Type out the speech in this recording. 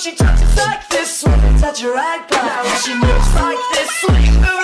She touches like this when you touch her right back. Now she moves like this when you move.